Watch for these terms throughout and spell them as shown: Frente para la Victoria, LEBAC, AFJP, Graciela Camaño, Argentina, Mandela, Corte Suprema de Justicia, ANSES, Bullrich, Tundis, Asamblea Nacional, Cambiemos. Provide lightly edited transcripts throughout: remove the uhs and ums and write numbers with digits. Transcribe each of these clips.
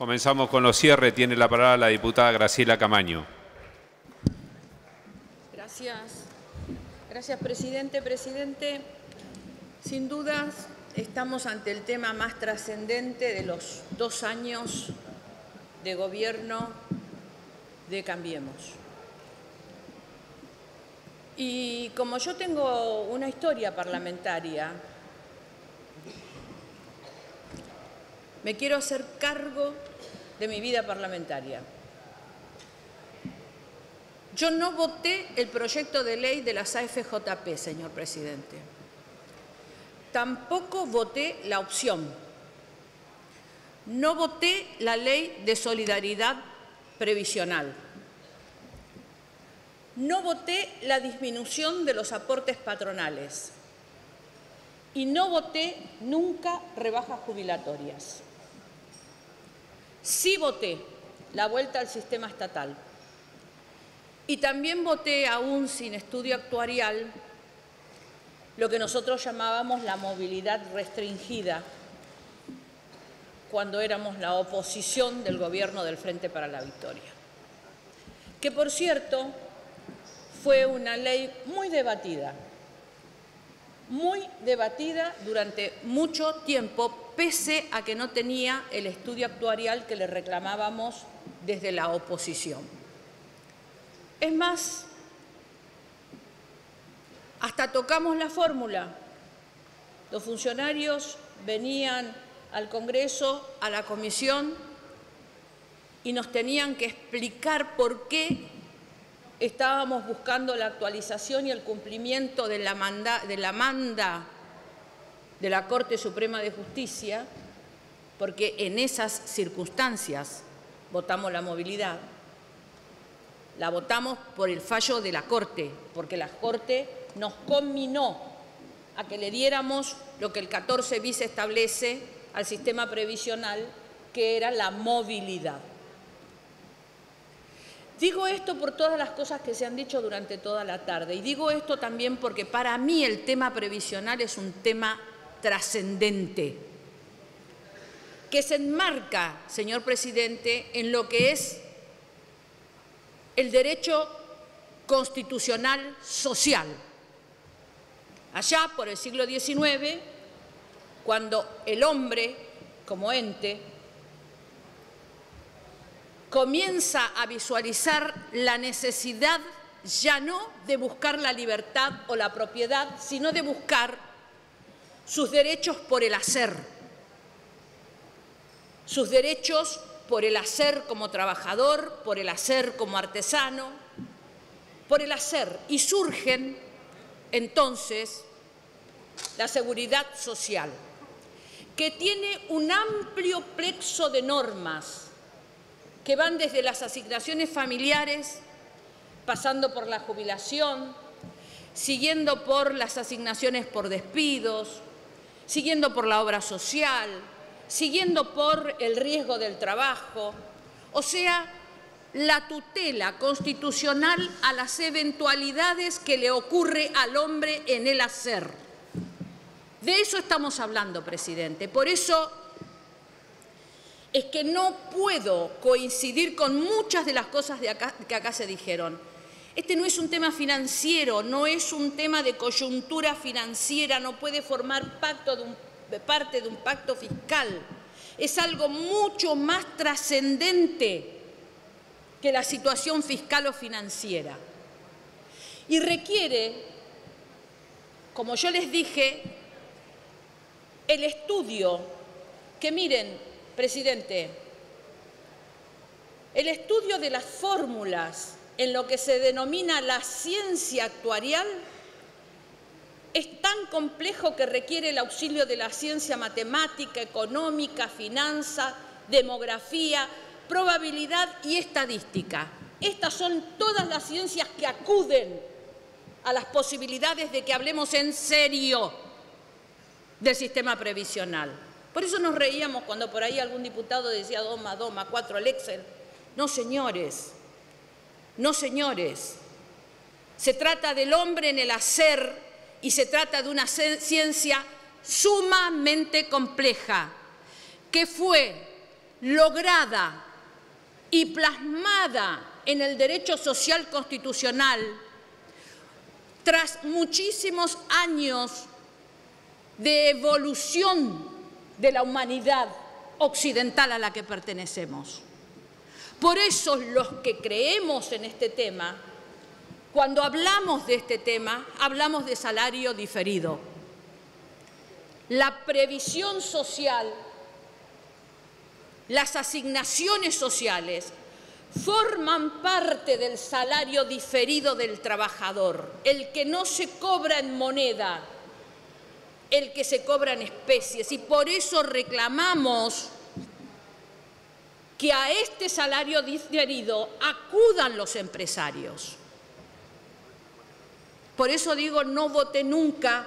Comenzamos con los cierres. Tiene la palabra la diputada Graciela Camaño. Gracias. Gracias, presidente. Presidente, sin dudas estamos ante el tema más trascendente de los 2 años de gobierno de Cambiemos. Y como yo tengo una historia parlamentaria, me quiero hacer cargo de mi vida parlamentaria. Yo no voté el proyecto de ley de las AFJP, señor presidente. Tampoco voté la opción. No voté la ley de solidaridad previsional. No voté la disminución de los aportes patronales. Y no voté nunca rebajas jubilatorias. Sí voté la vuelta al sistema estatal. Y también voté, aún sin estudio actuarial, lo que nosotros llamábamos la movilidad restringida cuando éramos la oposición del gobierno del Frente para la Victoria. Que, por cierto, fue una ley muy debatida durante mucho tiempo, pese a que no tenía el estudio actuarial que le reclamábamos desde la oposición. Es más, hasta tocamos la fórmula. Los funcionarios venían al Congreso, a la Comisión, y nos tenían que explicar por qué estábamos buscando la actualización y el cumplimiento de la manda de la Corte Suprema de Justicia, porque en esas circunstancias votamos la movilidad. La votamos por el fallo de la Corte, porque la Corte nos conminó a que le diéramos lo que el 14 bis establece al sistema previsional, que era la movilidad. Digo esto por todas las cosas que se han dicho durante toda la tarde, y digo esto también porque para mí el tema previsional es un tema trascendente, que se enmarca, señor presidente, en lo que es el derecho constitucional social. Allá por el siglo XIX, cuando el hombre, como ente, comienza a visualizar la necesidad ya no de buscar la libertad o la propiedad, sino de buscar sus derechos por el hacer. Sus derechos por el hacer como trabajador, por el hacer como artesano, por el hacer. Y surgen entonces la seguridad social, que tiene un amplio plexo de normas que van desde las asignaciones familiares, pasando por la jubilación, siguiendo por las asignaciones por despidos, siguiendo por la obra social, siguiendo por el riesgo del trabajo, o sea, la tutela constitucional a las eventualidades que le ocurre al hombre en el hacer. De eso estamos hablando, presidente. Por eso es que no puedo coincidir con muchas de las cosas que acá se dijeron. Este no es un tema financiero, no es un tema de coyuntura financiera, no puede formar parte de un pacto fiscal. Es algo mucho más trascendente que la situación fiscal o financiera. Y requiere, como yo les dije, el estudio que, miren, presidente, el estudio de las fórmulas en lo que se denomina la ciencia actuarial es tan complejo que requiere el auxilio de la ciencia matemática, económica, finanzas, demografía, probabilidad y estadística. Estas son todas las ciencias que acuden a las posibilidades de que hablemos en serio del sistema previsional. Por eso nos reíamos cuando por ahí algún diputado decía 2 más 2 más 4 el Excel. No, señores. No, señores. Se trata del hombre en el hacer y se trata de una ciencia sumamente compleja, que fue lograda y plasmada en el derecho social constitucional, tras muchísimos años de evolución de la humanidad occidental a la que pertenecemos. Por eso los que creemos en este tema, cuando hablamos de este tema, hablamos de salario diferido. La previsión social, las asignaciones sociales, forman parte del salario diferido del trabajador, el que no se cobra en moneda, el que se cobra en especies. Y por eso reclamamos que a este salario diferido acudan los empresarios. Por eso digo, no voté nunca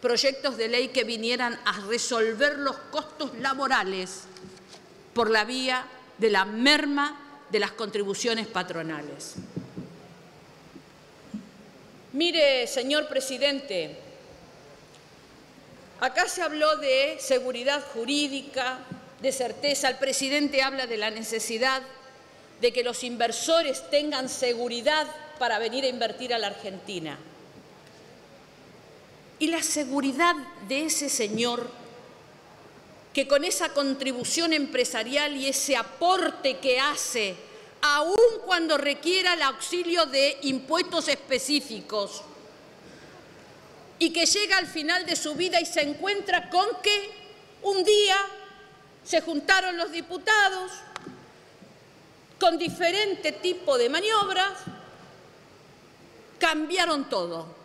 proyectos de ley que vinieran a resolver los costos laborales por la vía de la merma de las contribuciones patronales. Mire, señor presidente, acá se habló de seguridad jurídica, de certeza. El presidente habla de la necesidad de que los inversores tengan seguridad para venir a invertir a la Argentina. Y la seguridad de ese señor que con esa contribución empresarial y ese aporte que hace, aun cuando requiera el auxilio de impuestos específicos, y que llega al final de su vida y se encuentra con que un día se juntaron los diputados con diferente tipo de maniobras, cambiaron todo.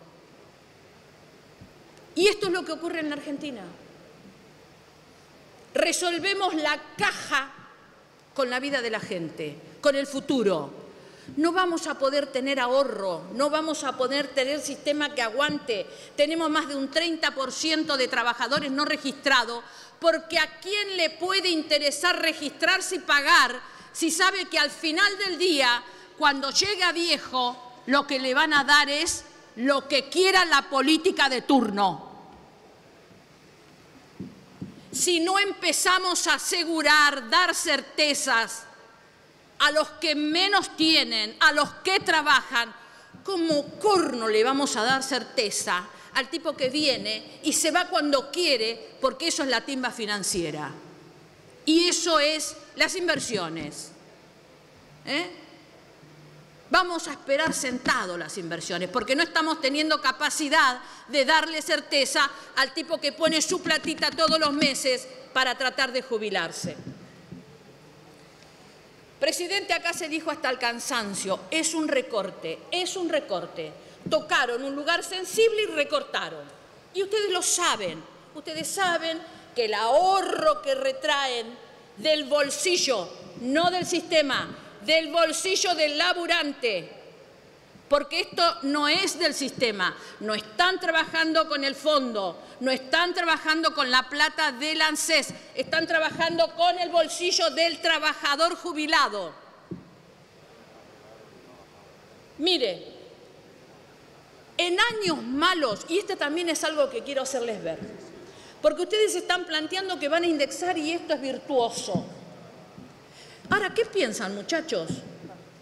Y esto es lo que ocurre en la Argentina. Resolvemos la caja con la vida de la gente, con el futuro. No vamos a poder tener ahorro, no vamos a poder tener sistema que aguante. Tenemos más de un 30% de trabajadores no registrados, porque ¿a quién le puede interesar registrarse y pagar si sabe que al final del día, cuando llega viejo, lo que le van a dar es lo que quiera la política de turno? Si no empezamos a asegurar, dar certezas a los que menos tienen, a los que trabajan, ¿cómo corno le vamos a dar certeza al tipo que viene y se va cuando quiere? Porque eso es la timba financiera. Y eso es las inversiones. Vamos a esperar sentado las inversiones, porque no estamos teniendo capacidad de darle certeza al tipo que pone su platita todos los meses para tratar de jubilarse. Presidente, acá se dijo hasta el cansancio, es un recorte, es un recorte. Tocaron un lugar sensible y recortaron. Y ustedes lo saben, ustedes saben que el ahorro que retraen del bolsillo, no del sistema, del bolsillo del laburante, porque esto no es del sistema, no están trabajando con el fondo, no están trabajando con la plata del ANSES, están trabajando con el bolsillo del trabajador jubilado. Mire, en años malos, y esto también es algo que quiero hacerles ver, porque ustedes están planteando que van a indexar y esto es virtuoso. Ahora, ¿qué piensan, muchachos?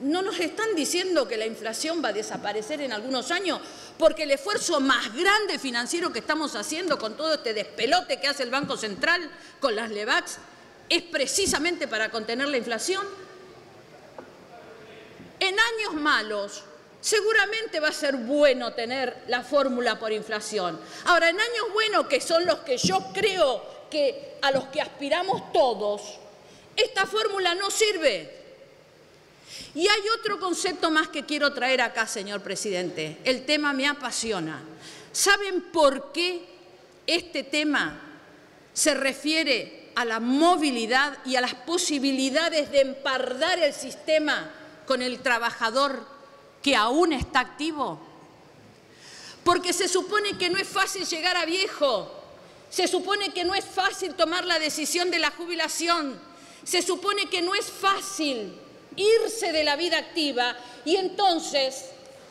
¿No nos están diciendo que la inflación va a desaparecer en algunos años? Porque el esfuerzo más grande financiero que estamos haciendo con todo este despelote que hace el Banco Central con las LEBAC es precisamente para contener la inflación. En años malos, seguramente va a ser bueno tener la fórmula por inflación. Ahora, en años buenos, que son los que yo creo que a los que aspiramos todos, esta fórmula no sirve. Y hay otro concepto más que quiero traer acá, señor presidente. El tema me apasiona. ¿Saben por qué este tema se refiere a la movilidad y a las posibilidades de empardar el sistema con el trabajador que aún está activo? Porque se supone que no es fácil llegar a viejo. Se supone que no es fácil tomar la decisión de la jubilación. Se supone que no es fácil irse de la vida activa, y entonces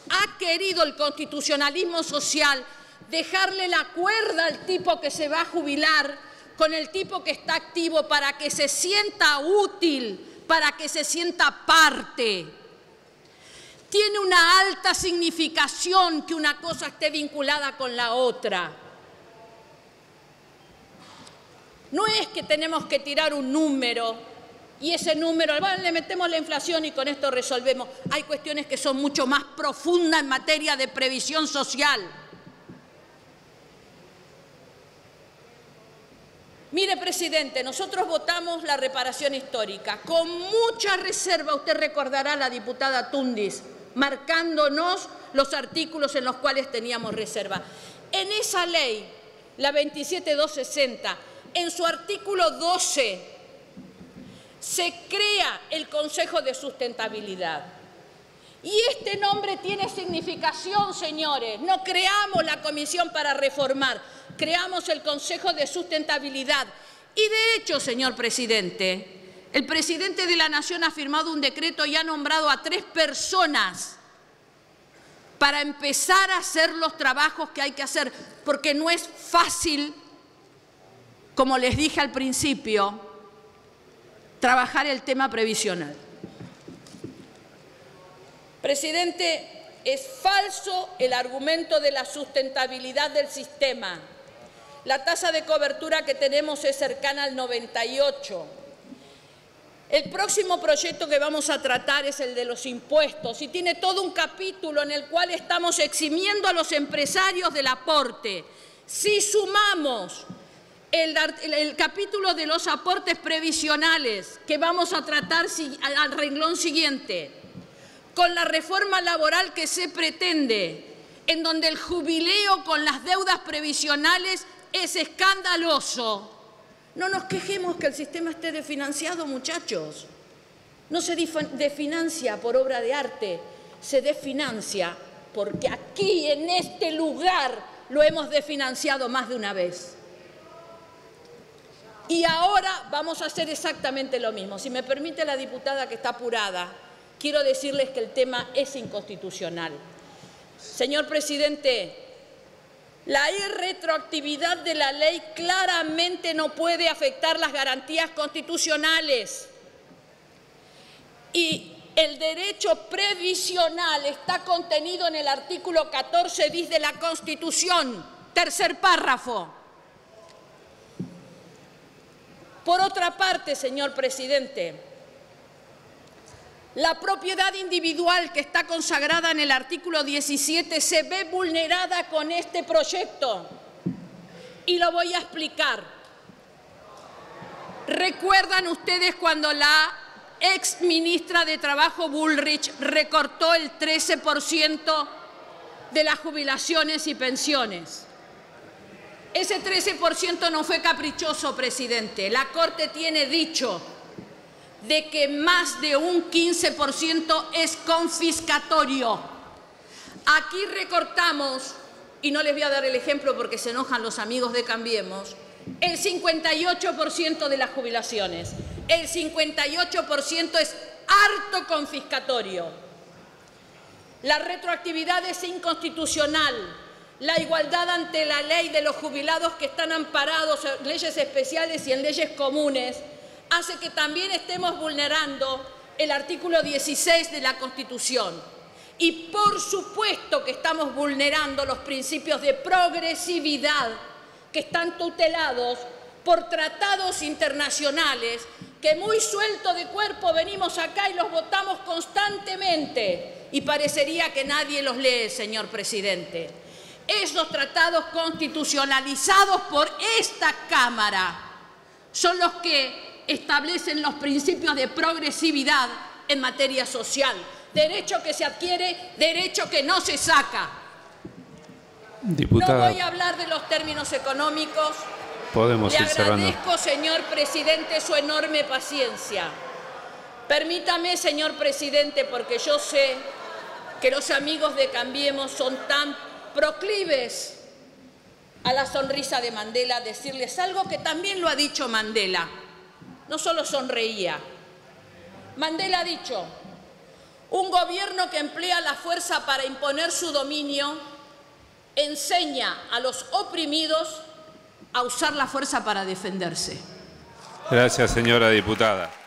ha querido el constitucionalismo social dejarle la cuerda al tipo que se va a jubilar con el tipo que está activo para que se sienta útil, para que se sienta parte. Tiene una alta significación que una cosa esté vinculada con la otra. No es que tenemos que tirar un número y ese número, bueno, le metemos la inflación y con esto resolvemos. Hay cuestiones que son mucho más profundas en materia de previsión social. Mire, presidente, nosotros votamos la reparación histórica. Con mucha reserva, usted recordará a la diputada Tundis, marcándonos los artículos en los cuales teníamos reserva. En esa ley, la 27.260, en su artículo 12, se crea el Consejo de Sustentabilidad. Y este nombre tiene significación, señores. No creamos la Comisión para Reformar, creamos el Consejo de Sustentabilidad. Y de hecho, señor presidente, el presidente de la Nación ha firmado un decreto y ha nombrado a 3 personas para empezar a hacer los trabajos que hay que hacer, porque no es fácil, como les dije al principio, trabajar el tema previsional. Presidente, es falso el argumento de la sustentabilidad del sistema. La tasa de cobertura que tenemos es cercana al 98. El próximo proyecto que vamos a tratar es el de los impuestos y tiene todo un capítulo en el cual estamos eximiendo a los empresarios del aporte. Si sumamos el capítulo de los aportes previsionales que vamos a tratar al renglón siguiente, con la reforma laboral que se pretende, en donde el jubileo con las deudas previsionales es escandaloso. No nos quejemos que el sistema esté desfinanciado, muchachos. No se desfinancia por obra de arte, se desfinancia porque aquí, en este lugar, lo hemos desfinanciado más de una vez. Y ahora vamos a hacer exactamente lo mismo. Si me permite la diputada que está apurada, quiero decirles que el tema es inconstitucional. Señor presidente, la irretroactividad de la ley claramente no puede afectar las garantías constitucionales. Y el derecho previsional está contenido en el artículo 14 bis de la Constitución, tercer párrafo. Por otra parte, señor presidente, la propiedad individual que está consagrada en el artículo 17 se ve vulnerada con este proyecto. Y lo voy a explicar. ¿Recuerdan ustedes cuando la ex ministra de Trabajo Bullrich recortó el 13% de las jubilaciones y pensiones? Ese 13% no fue caprichoso, presidente. La Corte tiene dicho de que más de un 15% es confiscatorio. Aquí recortamos, y no les voy a dar el ejemplo porque se enojan los amigos de Cambiemos, el 58% de las jubilaciones. El 58% es harto confiscatorio. La retroactividad es inconstitucional. La igualdad ante la ley de los jubilados que están amparados en leyes especiales y en leyes comunes hace que también estemos vulnerando el artículo 16 de la Constitución. Y por supuesto que estamos vulnerando los principios de progresividad que están tutelados por tratados internacionales que muy suelto de cuerpo venimos acá y los votamos constantemente. Y parecería que nadie los lee, señor presidente. Esos tratados constitucionalizados por esta Cámara son los que establecen los principios de progresividad en materia social. Derecho que se adquiere, derecho que no se saca. Diputada, no voy a hablar de los términos económicos. Podemos ir cerrando. Le agradezco, señor presidente, su enorme paciencia. Permítame, señor presidente, porque yo sé que los amigos de Cambiemos son tan proclives a la sonrisa de Mandela, decirles algo que también lo ha dicho Mandela. No solo sonreía. Mandela ha dicho, un gobierno que emplea la fuerza para imponer su dominio enseña a los oprimidos a usar la fuerza para defenderse. Gracias, señora diputada.